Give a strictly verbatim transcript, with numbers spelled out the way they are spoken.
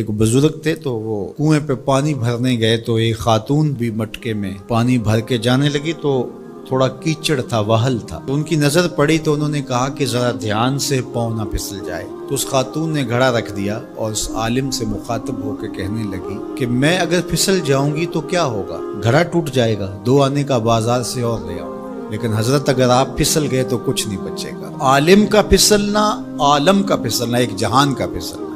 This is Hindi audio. एक बुजुर्ग थे, तो वो कुएं पे पानी भरने गए तो एक खातून भी मटके में पानी भर के जाने लगी, तो थोड़ा कीचड़ था, वहल था, तो उनकी नजर पड़ी तो उन्होंने कहा कि जरा ध्यान से पाँव ना फिसल जाए। तो उस खातून ने घड़ा रख दिया और उस आलिम से मुखातब होकर कहने लगी कि मैं अगर फिसल जाऊंगी तो क्या होगा, घड़ा टूट जाएगा, दो आने का बाजार से और ले आऊंगा, लेकिन हजरत अगर आप फिसल गए तो कुछ नहीं बचेगा। आलिम का फिसलना, आलम का फिसलना, एक जहान का फिसलना।